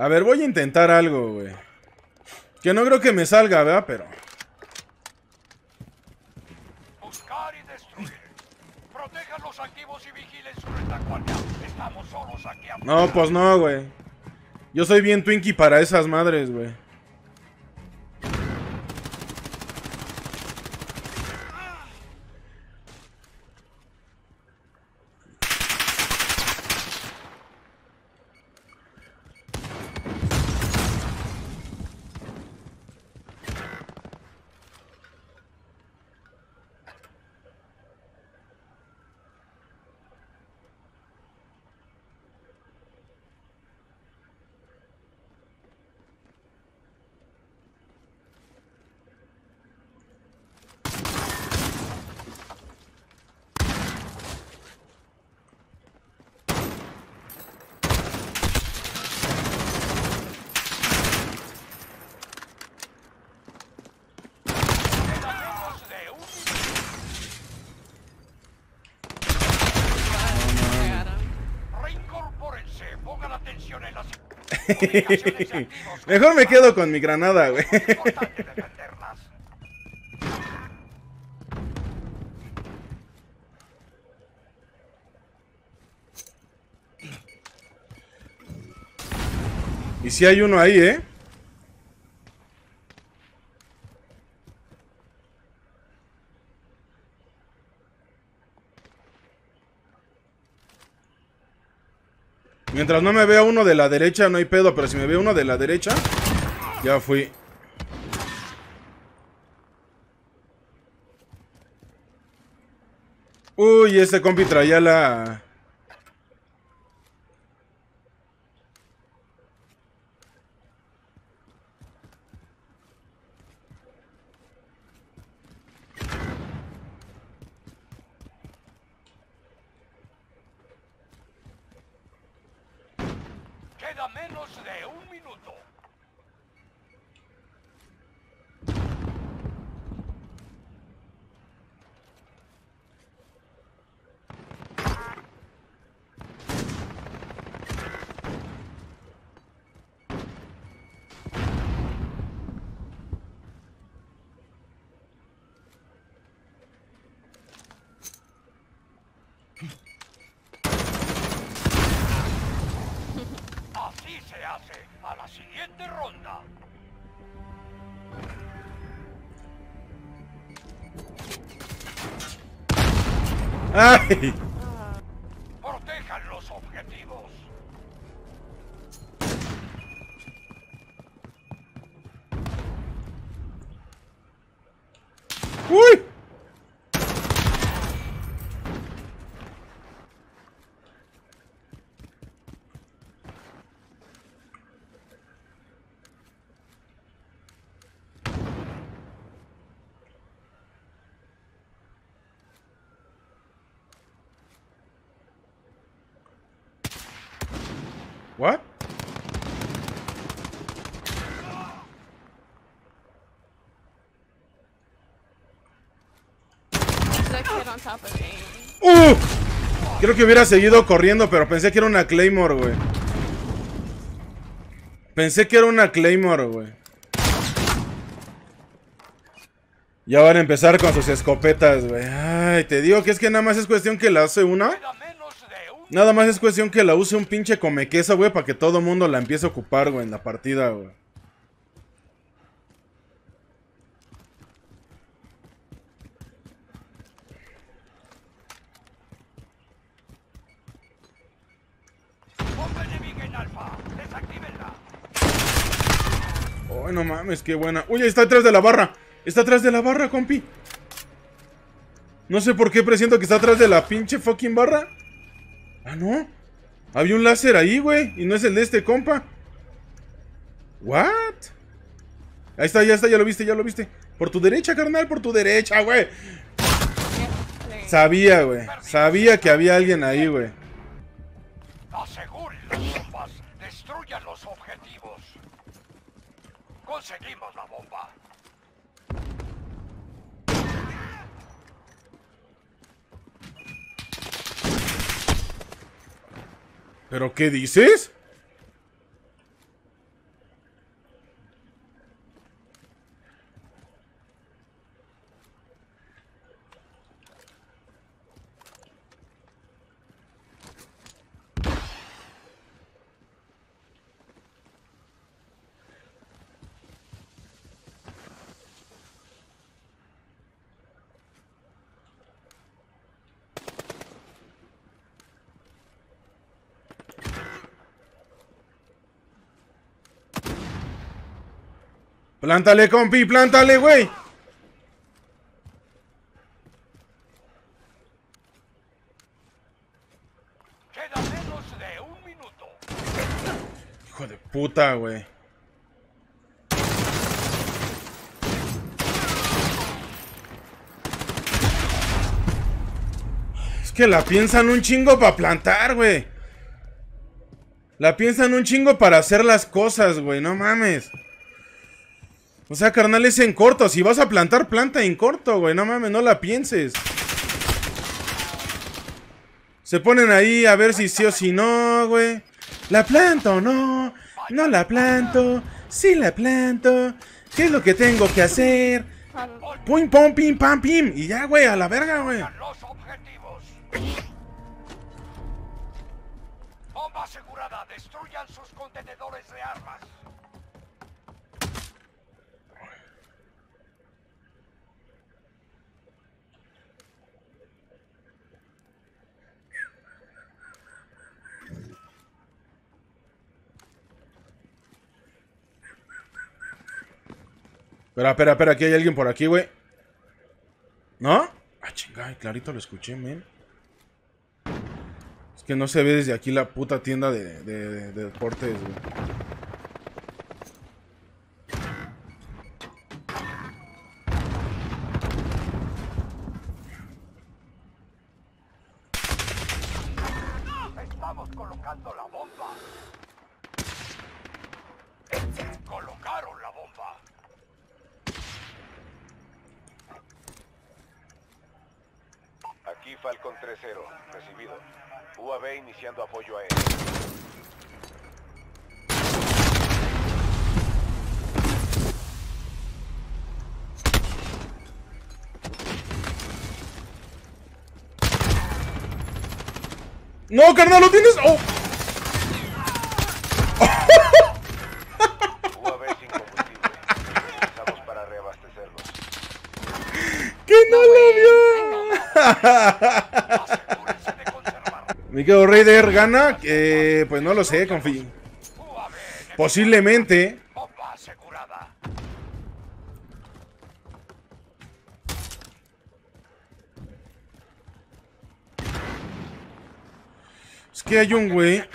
A ver, voy a intentar algo, güey. Que no creo que me salga, ¿verdad? Pero... buscar y destruir. Protejan los activos y vigilen su retaguardia. Estamos solos aquí afuera. No, pues no, güey. Yo soy bien Twinkie para esas madres, güey. Mejor me quedo con mi granada, güey. Y si hay uno ahí, ¿eh? Mientras no me vea uno de la derecha, no hay pedo. Pero si me ve uno de la derecha, ya fui. Uy, este compi traía la... ¡Ay! Protejan los objetivos. ¡Uy! ¿What? Creo que hubiera seguido corriendo, pero pensé que era una Claymore, güey. Pensé que era una Claymore, güey. Y ahora empezar con sus escopetas, güey. Ay, te digo que es que nada más es cuestión que la hace una. Nada más es cuestión que la use un pinche comequesa, güey, para que todo mundo la empiece a ocupar, güey, en la partida, güey. Ay, no mames, qué buena. Uy, está atrás de la barra. Está atrás de la barra, compi. No sé por qué presiento que está atrás de la pinche fucking barra. Ah, no. Había un láser ahí, güey. Y no es el de este compa. ¿What? Ahí está, ya lo viste, ya lo viste. Por tu derecha, carnal, por tu derecha, güey. Sabía, güey. Sabía que había alguien ahí, güey. Aseguren las bombas. Destruyan los objetivos. Conseguimos la bomba. ¿Pero qué dices? Plántale, compi, plántale, güey. Queda menos de un minuto. Hijo de puta, güey. Es que la piensan un chingo para plantar, güey. La piensan un chingo para hacer las cosas, güey. No mames. O sea, carnal, es en corto. Si vas a plantar, planta en corto, güey. No mames, no la pienses. Se ponen ahí a ver si sí o si no, güey. ¿La planto o no? No la planto. Sí la planto. ¿Qué es lo que tengo que hacer? Pum, pum, pim, pam, pim. Y ya, güey, a la verga, güey. Asegurada, destruyan sus contenedores de armas. Espera, espera, espera, aquí hay alguien por aquí, güey. ¿No? Ah, chingada, clarito lo escuché, men. Que no se ve desde aquí la puta tienda de deportes, güey. Estamos colocando la bomba. Colocaron la bomba. Aquí Falcon 3-0, recibido. UAV iniciando apoyo a él. No, carnal, lo tienes. Oh. UAV sin combustible. Estamos para reabastecerlos. ¡Que no lo vio! Mi querido Raider, ¿gana? Pues no lo sé, confío. Posiblemente. Es que hay un güey.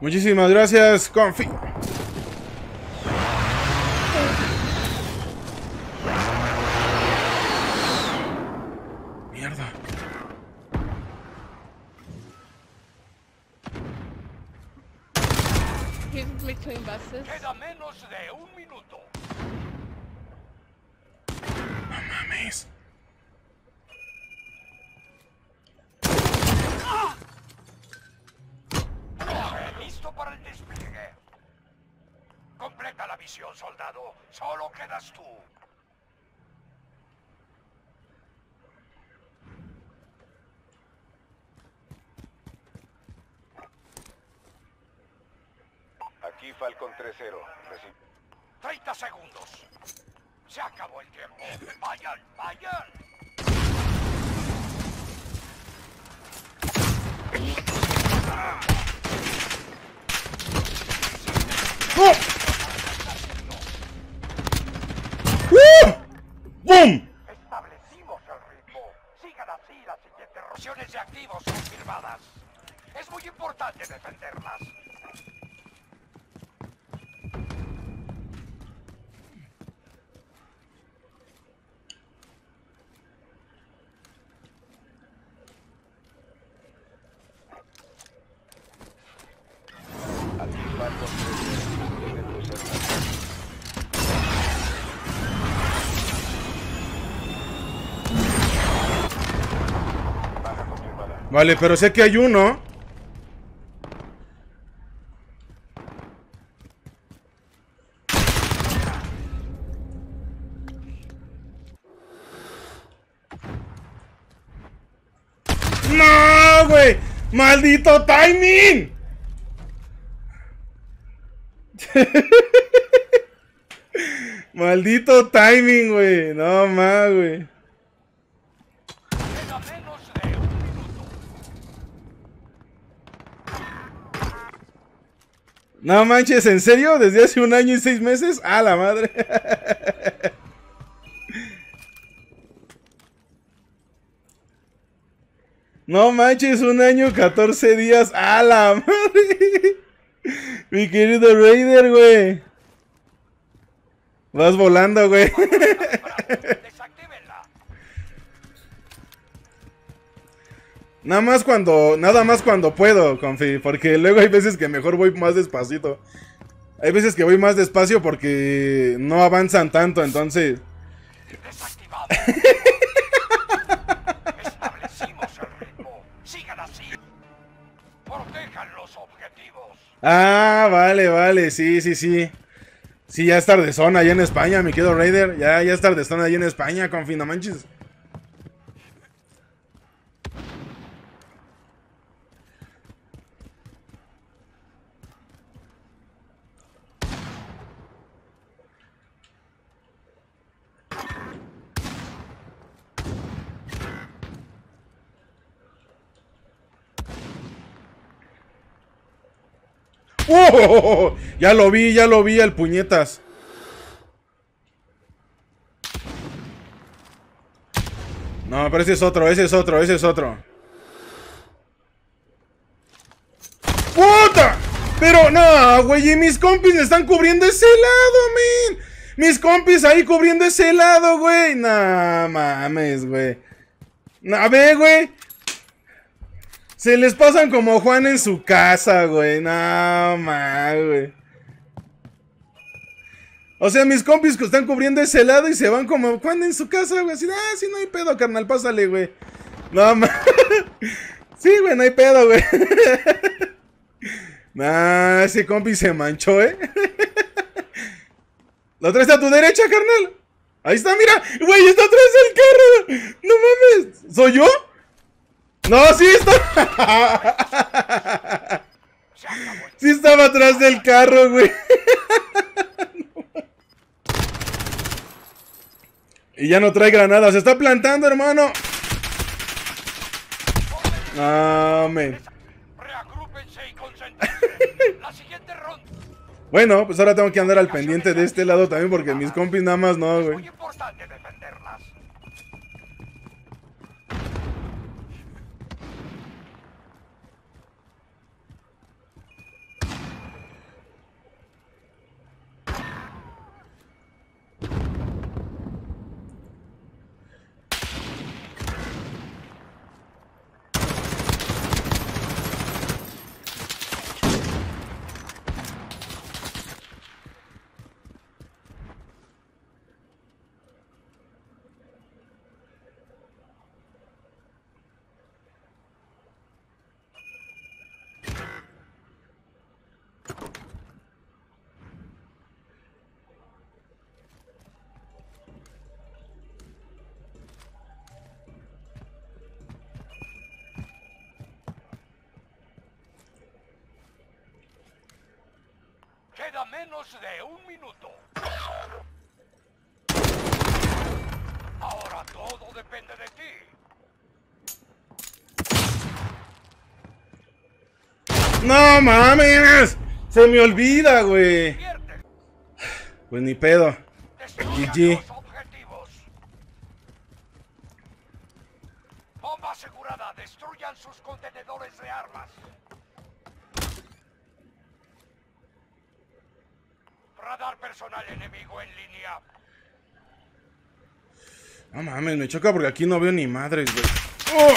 Muchísimas gracias, Confi. Mierda. Queda menos de un minuto. No mames. Para el despliegue. Completa la misión, soldado. Solo quedas tú. Aquí Falcon 3-0. 30 segundos. Se acabó el tiempo. Vayan, vayan. ¡Oh! ¡Uh! ¡Boom! Establecimos el ritmo. Sigan así las siguientes rotaciones de activos confirmadas. Es muy importante defenderlas. Vale, pero sé que hay uno. ¡No, güey! ¡Maldito timing! ¡Maldito timing, güey! No más, güey. No manches, ¿en serio? ¿Desde hace 1 año y 6 meses? ¡A la madre! No manches, 1 año, 14 días. ¡A la madre! Mi querido Raider, güey. Vas volando, güey. Nada más cuando puedo, Confi. Porque luego hay veces que mejor voy más despacito. Hay veces que voy más despacio porque no avanzan tanto, entonces... Desactivado. Establecimos el ritmo. Sigan así. Protejan los objetivos. Ah, vale, vale. Sí, sí, sí. Sí, ya es tardezón allá en España, mi querido Raider. Ya es tardezón allá en España, Confi. No manches. ¡Oh! Ya lo vi, el puñetas. No, pero ese es otro, ese es otro, ese es otro. ¡Puta! Pero no, güey, y mis compis me están cubriendo ese lado, men. Mis compis ahí cubriendo ese lado, güey. No mames, güey. A ver, güey. Se les pasan como Juan en su casa, güey. No, man, güey. O sea, mis compis que están cubriendo ese lado y se van como Juan en su casa, güey. Así, ah, sí, no hay pedo, carnal, pásale, güey. No, man. Sí, güey, no hay pedo, güey. Nah, ese compi se manchó, ¿eh? ¿Lo traes a tu derecha, carnal? Ahí está, mira. Güey, está atrás del carro. No mames. ¿Soy yo? No, sí está. Sí estaba atrás del carro, güey. Y ya no trae granadas. Se está plantando, hermano. No, men. Bueno, pues ahora tengo que andar al pendiente de este lado también porque mis compis nada más no, güey. Queda menos de 1 minuto. Ahora todo depende de ti. ¡No mames! Se me olvida, güey. Pues ni pedo. GG. Bomba asegurada. Destruyan sus contenedores de armas. Radar personal enemigo en línea. No mames, me choca porque aquí no veo ni madres, güey. ¡Oh!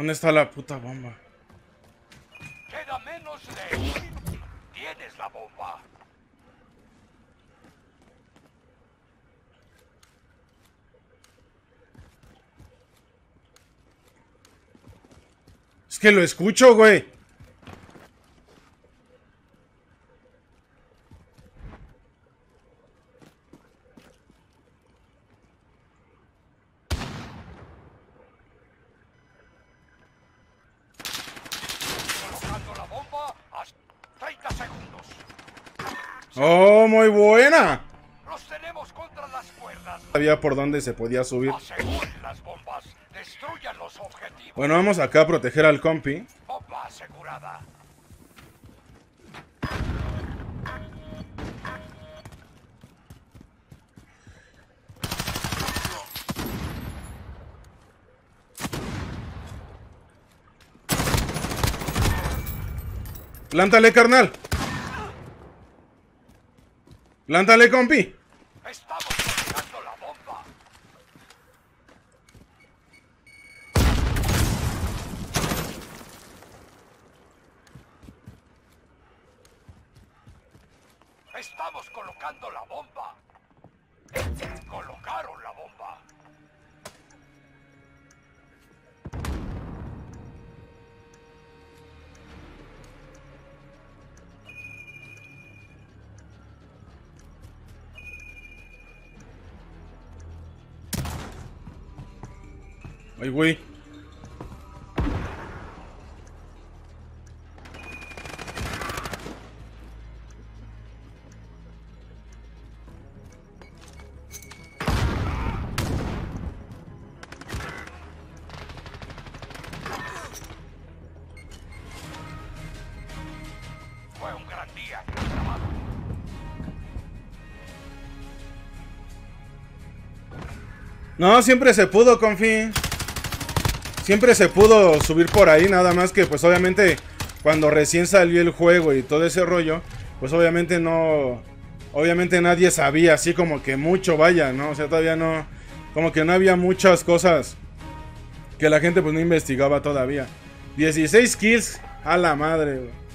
¿Dónde está la puta bomba? Queda menos de un minuto. Tienes la bomba. Es que lo escucho, güey. Colocando la bomba a 30 segundos. ¡Oh, muy buena! Los tenemos contra las cuerdas. Sabía por dónde se podía subir. Aseguren las bombas. Destruyan los objetivos. Bueno, vamos acá a proteger al compi. Bomba asegurada. Plántale, carnal. Plántale, compi. Estamos colocando la bomba. Estamos colocando la bomba. Colocaron la bomba. Ay, güey. Fue un gran día en el trabajo. No, siempre se pudo, confín. Siempre se pudo subir por ahí, nada más que pues obviamente cuando recién salió el juego y todo ese rollo, pues obviamente no, obviamente nadie sabía así como que mucho, vaya, ¿no? O sea, todavía no, como que no había muchas cosas que la gente pues no investigaba todavía. 16 kills, a la madre, güey.